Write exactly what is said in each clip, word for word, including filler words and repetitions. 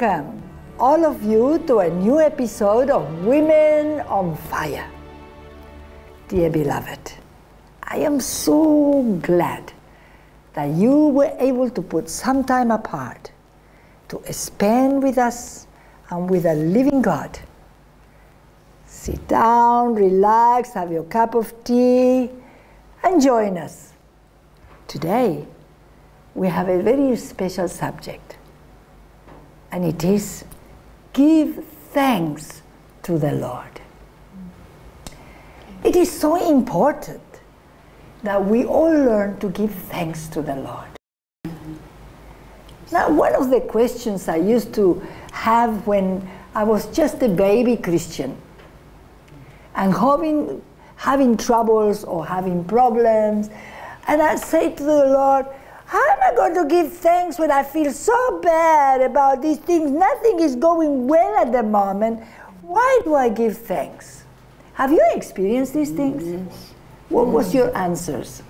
Welcome, all of you, to a new episode of Women on Fire. Dear beloved, I am so glad that you were able to put some time apart to spend with us and with a living God. Sit down, relax, have your cup of tea, and join us. Today, we have a very special subject, and it is give thanks to the Lord. It is so important that we all learn to give thanks to the Lord. Now, one of the questions I used to have when I was just a baby Christian and having, having troubles or having problems, and I say to the Lord, how am I going to give thanks when I feel so bad about these things? Nothing is going well at the moment. Why do I give thanks? Have you experienced these things? Yes. What was your answers?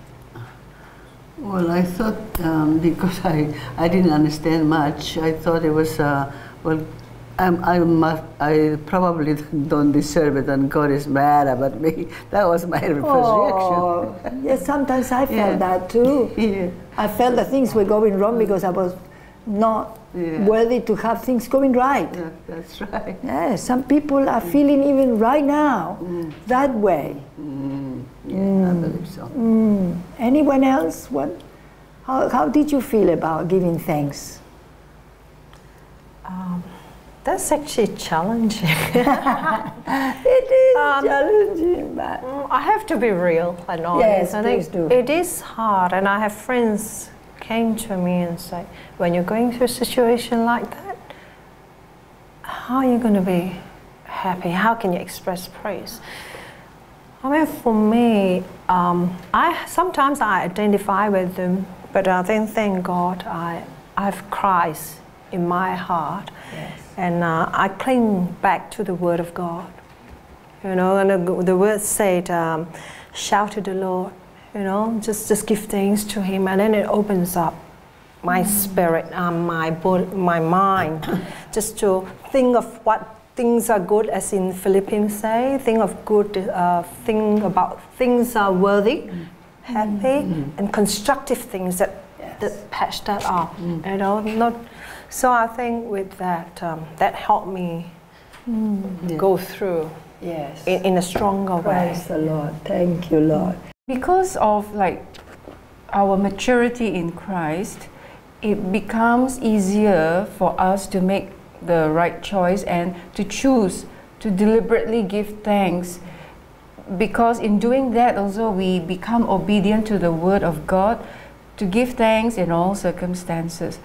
Well, I thought, um, because I, I didn't understand much, I thought it was, uh, well, I'm, I'm, I probably don't deserve it and God is mad about me. That was my first oh, reaction. Yes, sometimes I felt yeah. that too. Yeah. I felt that things were going wrong because I was not yeah. worthy to have things going right. Yeah, that's right. Yeah, some people are feeling even right now mm. that way. Mm. Yeah, mm. I believe so. Mm. Anyone else? What? How, how did you feel about giving thanks? Um, That's actually challenging. It is um, challenging, but I have to be real and honest. Yes, I think do. It is hard, and I have friends came to me and say, when you're going through a situation like that, how are you going to be happy? How can you express praise? I mean, for me, um, I sometimes I identify with them, but I think, thank God, I I've Christ in my heart. Yes. And uh, I cling back to the Word of God, you know, and the, the Word said, um, shout to the Lord, you know, just, just give thanks to Him, and then it opens up my spirit, um, my, my mind, just to think of what things are good, as in Philippians say, think of good, uh, think about things are worthy, mm. happy, mm. and constructive things that, yes. that patch that up, mm. you know, not... So I think with that, um, that helped me mm. go through yes. in, in a stronger way. Praise the Lord. Thank you, Lord. Because of like our maturity in Christ, it becomes easier for us to make the right choice and to choose to deliberately give thanks. Because in doing that also, we become obedient to the Word of God, to give thanks in all circumstances.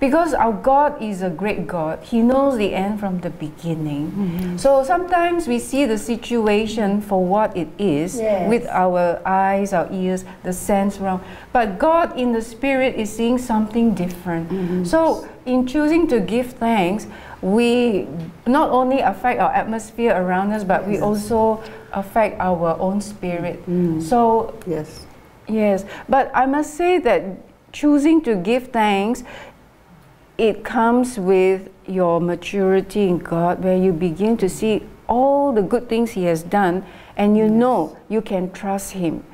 Because our God is a great God. He knows the end from the beginning. Mm-hmm. So sometimes we see the situation for what it is, yes. with our eyes, our ears, the sense wrong. But God in the Spirit is seeing something different. Mm-hmm. So in choosing to give thanks, we not only affect our atmosphere around us, but yes. we also affect our own spirit. Mm-hmm. So, yes. yes. But I must say that choosing to give thanks, it comes with your maturity in God, where you begin to see all the good things He has done, and you yes. know you can trust Him,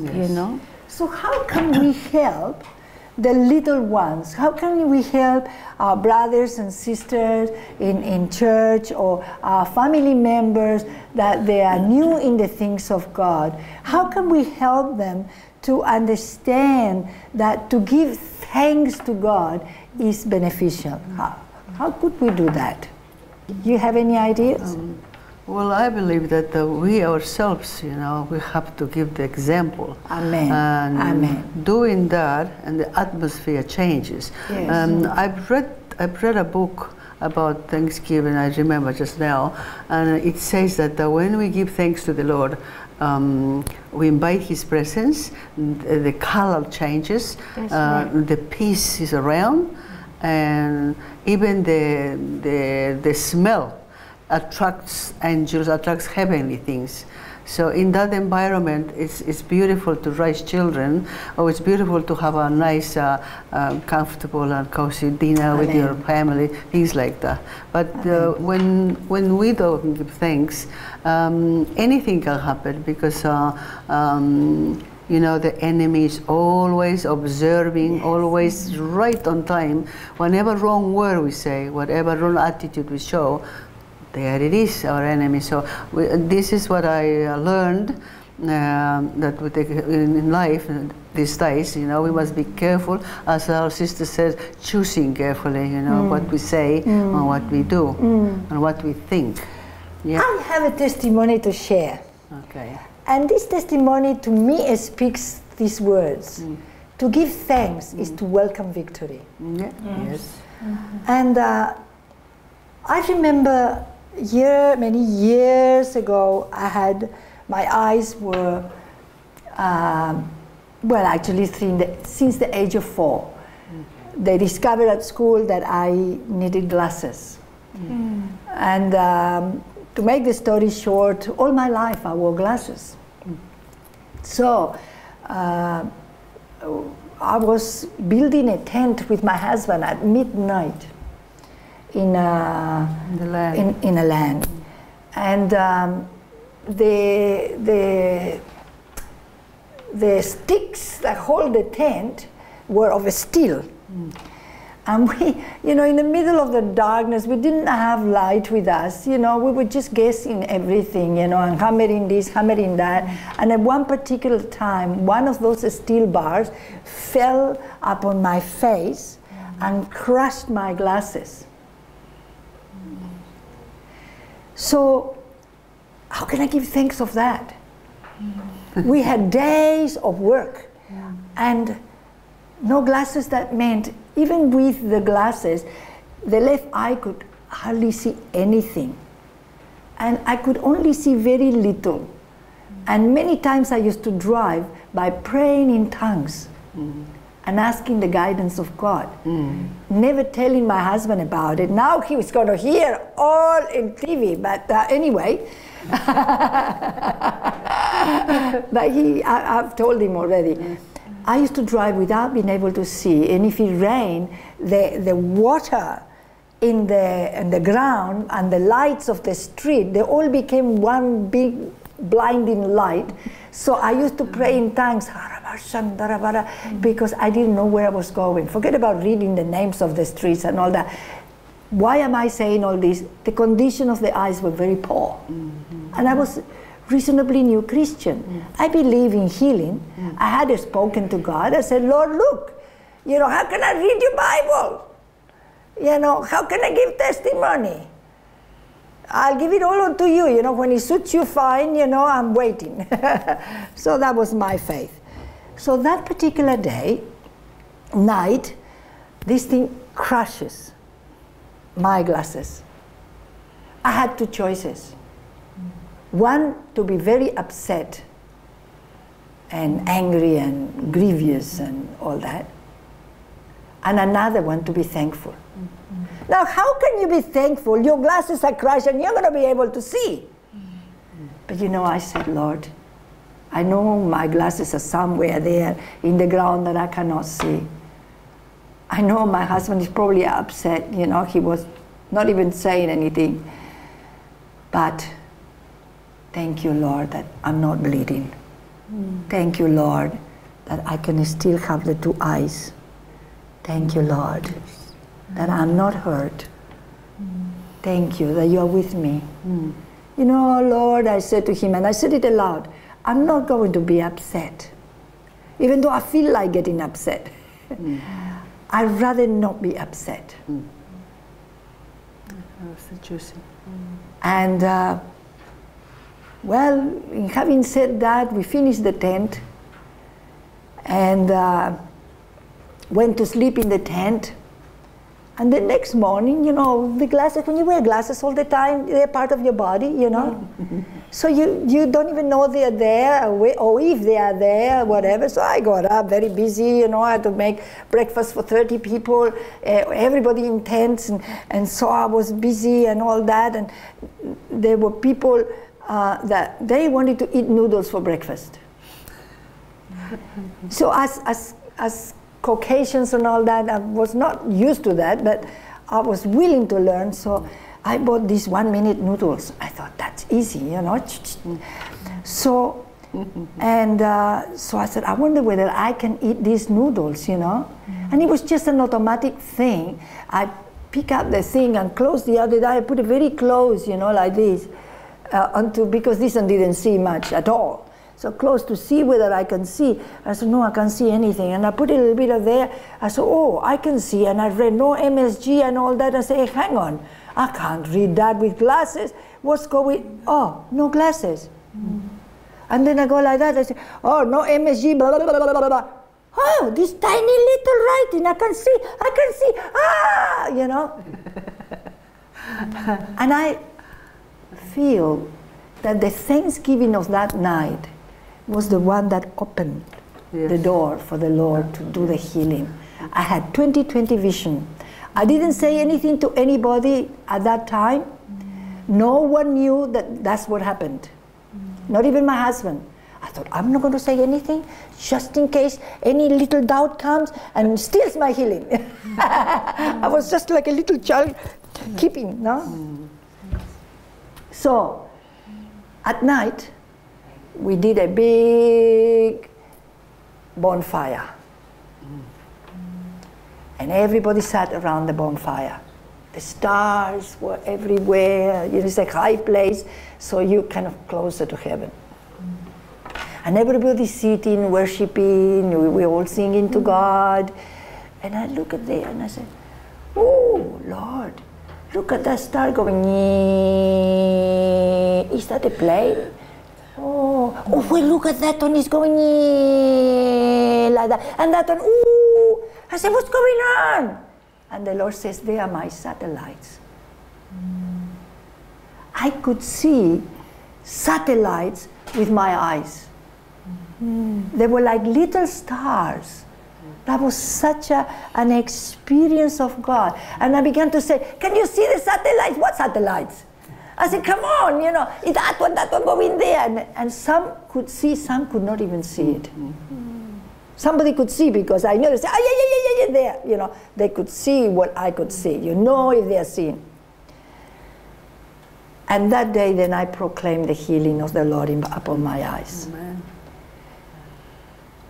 yes. you know. So how can we help the little ones? How can we help our brothers and sisters in, in church, or our family members that they are new in the things of God? How can we help them to understand that to give thanks to God is beneficial? How, how could we do that? Do you have any ideas? Um, well, I believe that uh, we ourselves, you know, we have to give the example. Amen. And Amen. Doing that, and the atmosphere changes. Yes. Um, I've read, I've read a book about Thanksgiving, I remember just now, and it says that uh, when we give thanks to the Lord, Um, we invite His presence, the, the color changes, uh, right. the peace is around, and even the, the, the smell attracts angels, attracts heavenly things. So in that environment, it's, it's beautiful to raise children, or it's beautiful to have a nice, uh, um, comfortable and cozy dinner Amen. With your family, things like that. But uh, when, when we don't give thanks, um, anything can happen, because uh, um, you know, the enemy is always observing, yes. always right on time. Whenever wrong word we say, whatever wrong attitude we show, there it is, our enemy. So we, this is what I uh, learned, uh, that we take in, in life these days, you know, we must be careful, as our sister says, choosing carefully, you know, mm. what we say mm. and what we do mm. and what we think. Yeah. I have a testimony to share. Okay. And this testimony to me speaks these words. Mm. To give thanks mm. is to welcome victory. Yeah. Yes. Mm-hmm. And uh, I remember Year, many years ago, I had, my eyes were, um, well, actually the, since the age of four. Okay. They discovered at school that I needed glasses. Mm. And um, to make the story short, all my life I wore glasses. Mm. So uh, I was building a tent with my husband at midnight. In a, in, the land. In, in a land. And um, the, the, the sticks that hold the tent were of steel. Mm. And we, you know, in the middle of the darkness, we didn't have light with us, you know, we were just guessing everything, you know, and hammering this, hammering that. Mm. And at one particular time, one of those steel bars fell upon my face mm. and crushed my glasses. So, how can I give thanks of that? Mm. We had days of work yeah. and no glasses. That meant, even with the glasses, the left eye could hardly see anything. And I could only see very little. Mm. And many times I used to drive by praying in tongues mm. and asking the guidance of God. Mm. Never telling my husband about it. Now he was going to hear all in T V, but uh, anyway. But he, I, I've told him already. Yes. I used to drive without being able to see, and if it rained, the, the water in the, in the ground and the lights of the street, they all became one big blinding light. So I used to pray in tongues, because I didn't know where I was going. Forget about reading the names of the streets and all that. Why am I saying all this? The condition of the eyes were very poor. Mm-hmm. And I was reasonably new Christian. Mm-hmm. I believe in healing. Mm-hmm. I had spoken to God. I said, Lord, look, you know, how can I read your Bible? You know, how can I give testimony? I'll give it all on to you, you know, when it suits you, fine, you know, I'm waiting. So that was my faith. So that particular day, night, this thing crashes my glasses. I had two choices. One, to be very upset and angry and grievous and all that. And another one, to be thankful. Now, how can you be thankful? Your glasses are crushed and you're going to be able to see. Mm. But you know, I said, Lord, I know my glasses are somewhere there in the ground that I cannot see. I know my husband is probably upset, you know, he was not even saying anything. But thank you, Lord, that I'm not bleeding. Mm. Thank you, Lord, that I can still have the two eyes. Thank you, Lord, that I'm not hurt. Mm. Thank you that you're with me. Mm. You know, Lord, I said to him, and I said it aloud, I'm not going to be upset. Even though I feel like getting upset. Mm. I'd rather not be upset. Mm. And, uh, well, in having said that, we finished the tent and uh, went to sleep in the tent. And the next morning, you know, the glasses, when you wear glasses all the time, they're part of your body, you know. So you, you don't even know they're there, or if they are there, whatever. So I got up, very busy, you know, I had to make breakfast for thirty people, uh, everybody in tents, and, and so I was busy and all that. And there were people uh, that they wanted to eat noodles for breakfast. So as, as, as Caucasians and all that, I was not used to that, but I was willing to learn, so I bought these one-minute noodles. I thought, that's easy, you know. So, and uh, so I said, I wonder whether I can eat these noodles, you know. Mm-hmm. And it was just an automatic thing. I pick up the thing and close the other eye, I put it very close, you know, like this, uh, onto, because this one didn't see much at all. So close to see whether I can see. I said, no, I can't see anything. And I put a little bit of there. I said, oh, I can see. And I read no M S G and all that. I said, hey, hang on. I can't read that with glasses. What's going? Oh, no glasses. Mm-hmm. And then I go like that. I say, oh, no M S G, blah, blah, blah, blah, blah, blah. Oh, this tiny little writing. I can see. I can see. Ah, you know. And I feel that the Thanksgiving of that night was the one that opened yes. the door for the Lord to do the healing. I had twenty twenty vision. I didn't say anything to anybody at that time. No one knew that that's what happened. Not even my husband. I thought, I'm not going to say anything, just in case any little doubt comes and steals my healing. I was just like a little child keeping, no? So, at night, we did a big bonfire. And everybody sat around the bonfire. The stars were everywhere. It is a high place, so you're kind of closer to heaven. And everybody sitting, worshiping, we were all singing to God. And I look at there and I said, oh, Lord, look at that star going, nee. Is that a plane? Oh, oh, well, look at that one, it's going nee, like that. And that one, ooh. I said, what's going on? And the Lord says, they are my satellites. Mm. I could see satellites with my eyes. Mm. They were like little stars. That was such a, an experience of God. And I began to say, can you see the satellites? What satellites? I said, come on, you know, that one, that one, go in there. And, and some could see, some could not even see it. Mm-hmm. Somebody could see because I noticed, oh, yeah, yeah, yeah, yeah, there. You know, they could see what I could see. You know if they are seeing. And that day, then I proclaimed the healing of the Lord in, upon my eyes. Amen.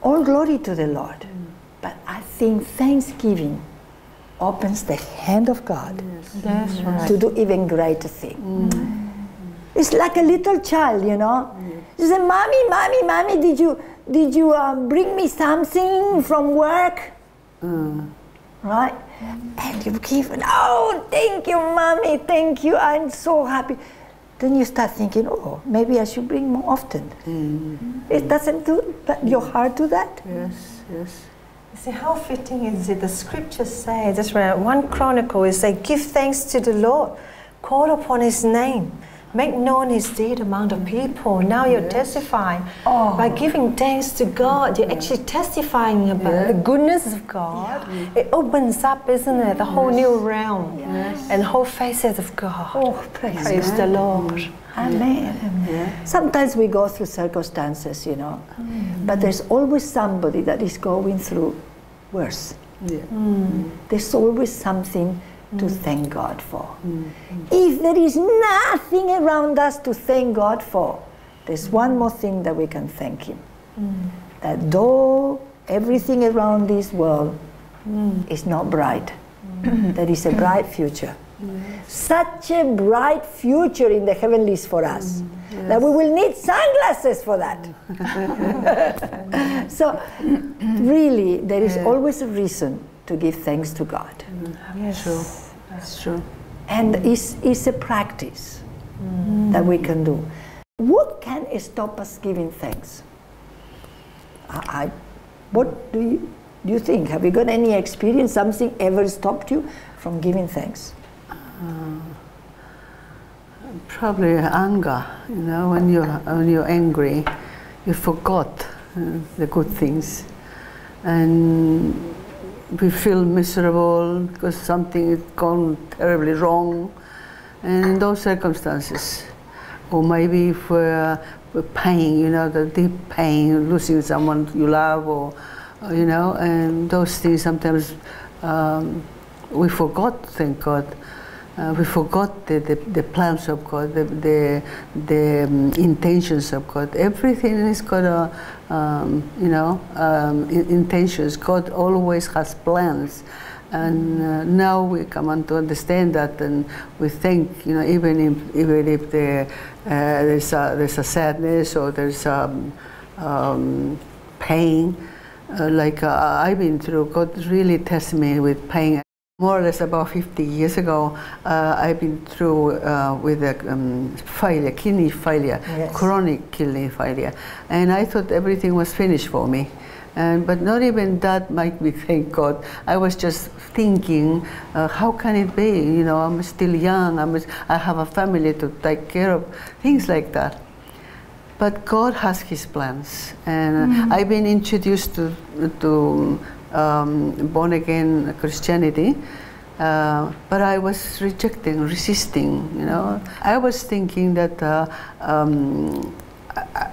All glory to the Lord. Mm. But I think Thanksgiving opens the hand of God yes. That's right. to do even greater things. Mm. It's like a little child, you know. She said, mommy, mommy, mommy, did you, did you um, bring me something from work? Mm. Right? Mm. And you give, oh, thank you, mommy, thank you, I'm so happy. Then you start thinking, oh, maybe I should bring more often. Mm. It doesn't do that, your heart do that? Yes, yes. See, how fitting is it? The scriptures say, that's right, one Chronicle is say, give thanks to the Lord, call upon his name, make known his deed among the people. Now you're yes. testifying. Oh. By giving thanks to God, you're actually testifying about yes. the goodness of God. Yeah. It opens up, isn't it? The whole yes. new realm yes. and whole faces of God. Oh, praise, praise the Lord. Amen. Amen. Sometimes we go through circumstances, you know, mm. but there's always somebody that is going through worse. Yeah. Mm. There's always something mm. to thank God for. Mm. If there is nothing around us to thank God for, there's one more thing that we can thank Him. Mm. That though everything around this world mm. is not bright, mm. there is a bright future. Yes. Such a bright future in the heavenlies for us mm, yes. that we will need sunglasses for that. So really there is yeah. always a reason to give thanks to God. Yes, true. That's true. And mm. it's, it's a practice mm. that we can do. What can stop us giving thanks? I, I, what do you, do you think? Have you got any experience, something ever stopped you from giving thanks? Uh, probably anger, you know, when you're, when you're angry, you forgot uh, the good things. And we feel miserable because something has gone terribly wrong. And in those circumstances, or maybe for pain, you know, the deep pain, losing someone you love, or, you know, and those things sometimes um, we forgot, thank God. Uh, we forgot the, the, the plans of God, the, the, the um, intentions of God. Everything is got a, um, you know, um, intentions. God always has plans. And uh, now we come on to understand that, and we think, you know, even if, even if the, uh, there's, a, there's a sadness or there's um, um, pain, uh, like uh, I've been through, God really tests me with pain. More or less about fifty years ago, uh, I've been through uh, with a um, failure, kidney failure, yes. Chronic kidney failure, and I thought everything was finished for me. And, but not even that made me thank God. I was just thinking, uh, how can it be? You know, I'm still young, I'm, I have a family to take care of, things like that. But God has His plans, and mm-hmm. I've been introduced to, to Um, born-again Christianity, uh, but I was rejecting, resisting, you know. I was thinking that uh, um,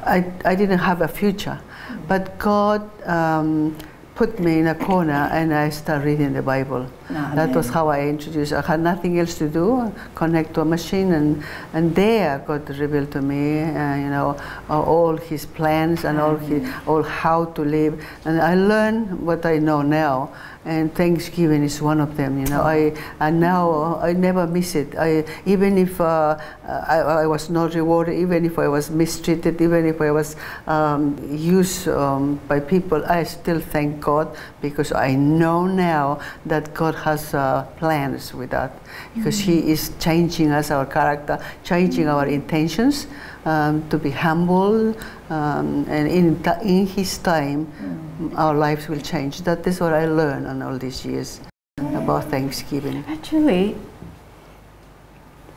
I, I didn't have a future, but God um, put me in a corner and I started reading the Bible. Amen. That was how I introduced. I had nothing else to do, connect to a machine, and, and there God revealed to me, uh, you know, all His plans and all, his, all how to live. And I learned what I know now, and Thanksgiving is one of them, you know. I, and now I never miss it. I, even if uh, I, I was not rewarded, even if I was mistreated, even if I was um, used um, by people, I still thank God, because I know now that God has uh, plans with that, because mm-hmm. He is changing us, our character, changing mm-hmm. our intentions um, to be humble, um, and in, in His time, mm-hmm. our lives will change. That is what I learned on all these years about Thanksgiving. Actually,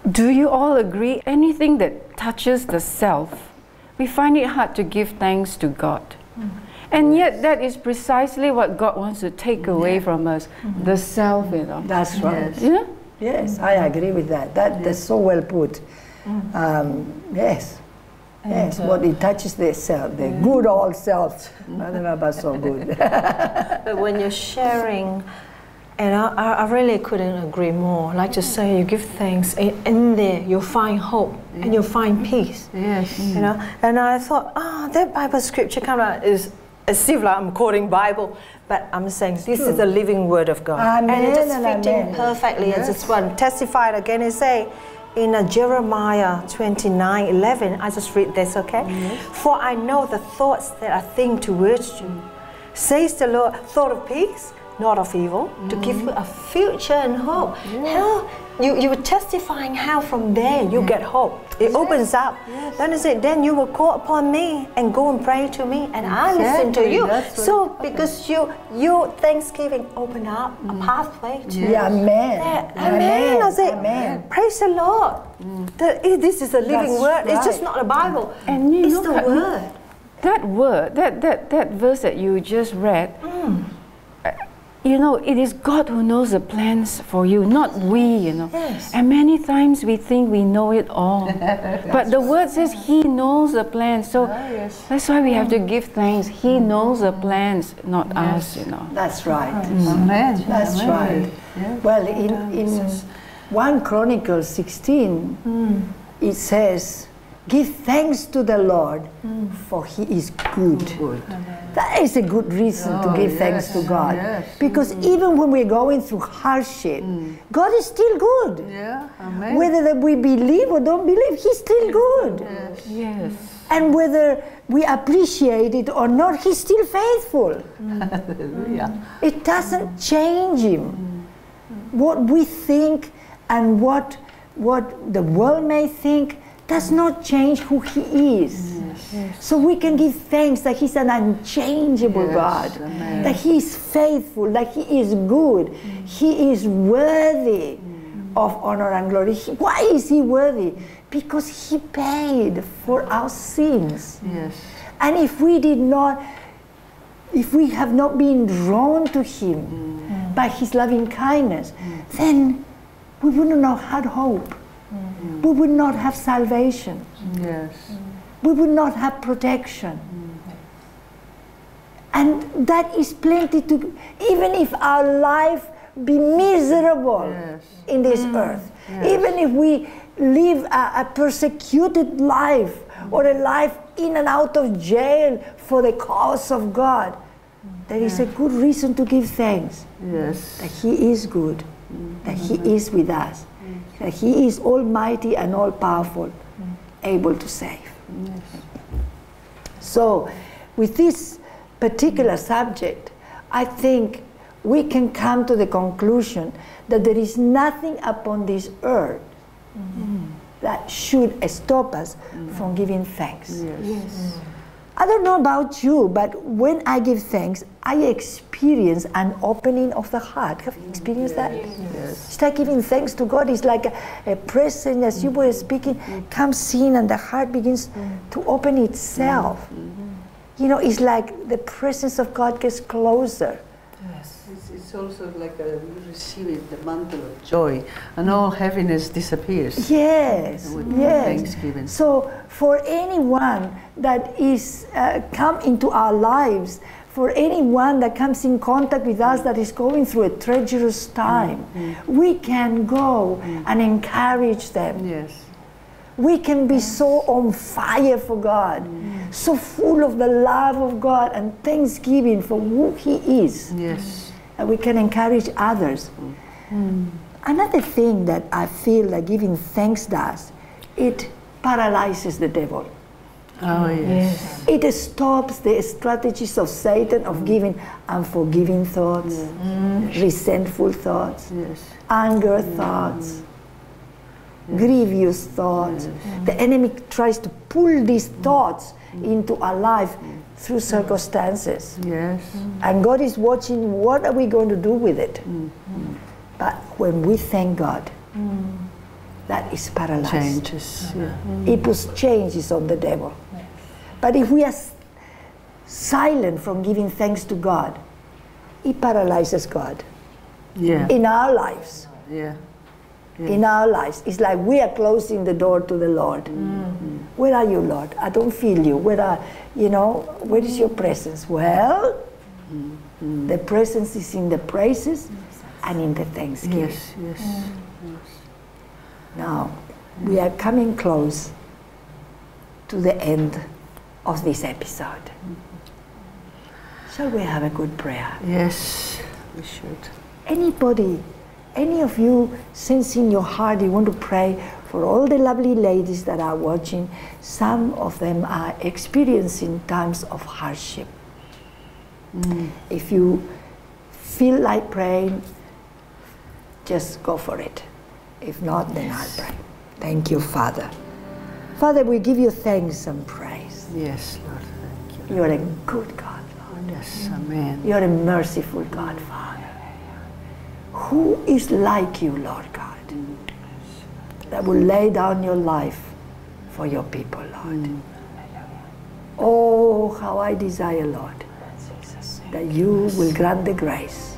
do you all agree? Anything that touches the self, we find it hard to give thanks to God. Mm-hmm. And yet, that is precisely what God wants to take away yeah. from us, mm-hmm. the self, you know. That's right. Yes, yeah? Yes, I agree with that. That yes. That's so well put. Mm-hmm. um, yes, and yes, uh, what it touches the self, the yeah. good old self. Mm-hmm. I don't know about so good. But when you're sharing, and I, I really couldn't agree more. Like just say, you give thanks, and in there you'll find hope yes. and you'll find peace. Yes, mm. you know. And I thought, ah, oh, that Bible scripture come out is. As if like I'm quoting Bible, but I'm saying this True. Is the living Word of God. Amen. And it's fitting Amen. Perfectly yes. as it's one. Testified again and say, in a Jeremiah twenty-nine eleven, I just read this, okay? Yes. For I know the thoughts that I think towards you, says the Lord, thought of peace, not of evil, mm. to give you a future and hope. Yes. How you, you were testifying how from there you yes. get hope. It yes. opens up. Yes. Then it said, then you will call upon me and go and pray to me, and I listen yes. to you. That's so what, because okay. you, your Thanksgiving opened up mm. a pathway to yes. yeah, amen. Yeah, amen. Amen. I said, amen. Praise the Lord. Mm. The, this is a living That's Word. Right. It's just not a Bible. And you it's the that, Word. That word, that, that, that verse that you just read, mm. you know, it is God who knows the plans for you, not we, you know. Yes. And many times we think we know it all. But the Word says He knows the plans. So ah, yes. that's why we have to give thanks. He knows the plans, not yes. us, you know. That's right. Mm. Amen. That's Amen. Right. Yes. Well, in, in First Chronicles sixteen, mm. it says, give thanks to the Lord, mm. for He is good. good. That is a good reason oh, to give yes, thanks to God. Yes. Because mm. even when we're going through hardship, mm. God is still good. Yeah. Amen. Whether we believe or don't believe, He's still good. Yes. yes. And whether we appreciate it or not, He's still faithful. Mm. yeah. It doesn't change Him. Mm. What we think and what, what the world may think, does not change who He is. Yes. Yes. So we can give thanks that He's an unchangeable yes. God, Amen. That He is faithful, that He is good, mm. He is worthy mm. of honor and glory. He, why is He worthy? Because He paid for our sins. Yes. And if we did not, if we have not been drawn to Him mm. by His loving kindness, mm. then we wouldn't have had hope. Mm. we would not have salvation. Yes. We would not have protection. Mm-hmm. And that is plenty to, even if our life be miserable yes. in this mm-hmm. earth, yes. even if we live a, a persecuted life mm-hmm. or a life in and out of jail for the cause of God, there is a good reason to give thanks. Yes. That He is good, mm-hmm. that He is with us, mm-hmm. that He is almighty and all-powerful, mm-hmm. able to save. Yes. So, with this particular mm-hmm. subject, I think we can come to the conclusion that there is nothing upon this earth mm-hmm. that should stop us mm-hmm. from giving thanks. Yes. Yes. Mm-hmm. I don't know about you, but when I give thanks, I experience an opening of the heart. Have you experienced yes. that? Yes. It's like giving thanks to God. It's like a, a presence, as mm-hmm. you were speaking, mm-hmm. comes in and the heart begins mm-hmm. to open itself. Mm-hmm. You know, it's like the presence of God gets closer. Yes. It's, it's also like a, receiving the mantle of joy, and all heaviness disappears. Yes, with yes. Thanksgiving. So, for anyone that is uh, come into our lives, for anyone that comes in contact with us that is going through a treacherous time, mm-hmm. we can go mm-hmm. and encourage them. Yes. We can be yes. so on fire for God, mm. so full of the love of God and thanksgiving for who He is. Yes. And we can encourage others. Mm. Another thing that I feel that giving thanks does, it paralyzes the devil. Oh, yes. yes. It stops the strategies of Satan of giving unforgiving thoughts, yes. Mm. resentful thoughts, yes. anger mm. thoughts. Yes. Grievous thoughts. Yes. Mm-hmm. The enemy tries to pull these thoughts mm-hmm. into our life mm-hmm. through circumstances. Yes. Mm-hmm. And God is watching, what are we going to do with it? Mm-hmm. But when we thank God, mm-hmm. that is paralyzed. Changes. Yeah. Mm-hmm. It puts changes on the devil. Yes. But if we are silent from giving thanks to God, it paralyzes God yeah. in our lives. Yeah. Yes. In our lives. It's like we are closing the door to the Lord. Mm-hmm. Where are you, Lord? I don't feel you. Where are, you know, where is your presence? Well, mm-hmm. the presence is in the praises and in the thanksgiving. Yes, yes. Mm-hmm. yes. Now, we are coming close to the end of this episode. Mm-hmm. Shall we have a good prayer? Yes, we should. Anybody? Any of you sense in your heart you want to pray for all the lovely ladies that are watching. Some of them are experiencing times of hardship. Mm. If you feel like praying, just go for it. If not, then yes. I'll pray. Thank you, Father. Father, we give you thanks and praise. Yes, Lord, thank you. You're a good God, Lord. Yes, amen. You're a merciful God, Father. Who is like you, Lord God, that will lay down your life for your people, Lord? Mm. Oh, how I desire, Lord, that you will grant the grace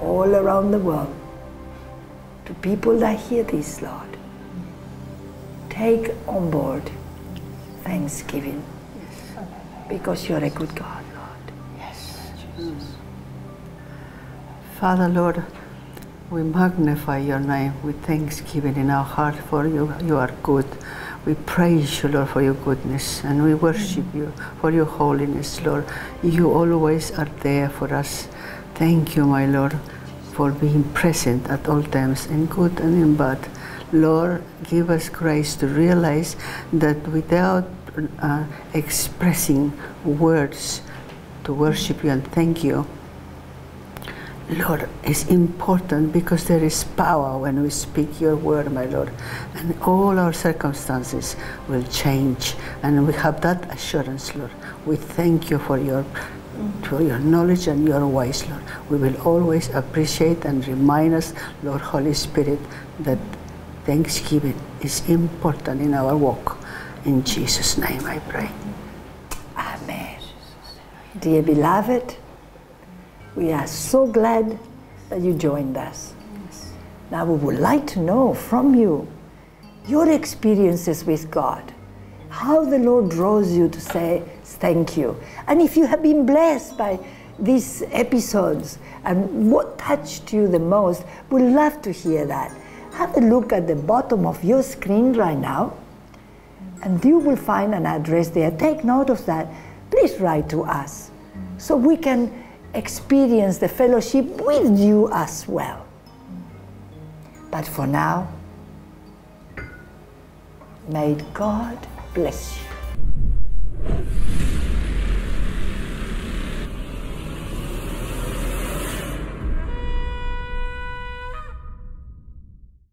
all around the world to people that hear this, Lord. Take on board thanksgiving, because you're a good God, Lord. Yes, Jesus. Father, Lord, we magnify your name with thanksgiving in our heart, for you, you are good. We praise you, Lord, for your goodness, and we worship you for your holiness, Lord. You always are there for us. Thank you, my Lord, for being present at all times, in good and in bad. Lord, give us grace to realize that without uh, expressing words to worship you and thank you, Lord, is important, because there is power when we speak your word, my Lord, and all our circumstances will change, and we have that assurance, Lord. We thank you for your, for your knowledge and your ways, Lord. We will always appreciate and remind us, Lord, Holy Spirit, that thanksgiving is important in our walk. In Jesus' name I pray. Amen. Dear beloved, we are so glad that you joined us. Yes. Now we would like to know from you, your experiences with God, how the Lord draws you to say thank you. And if you have been blessed by these episodes and what touched you the most, we'd love to hear that. Have a look at the bottom of your screen right now, and you will find an address there. Take note of that. Please write to us so we can experience the fellowship with you as well. But for now, may God bless you.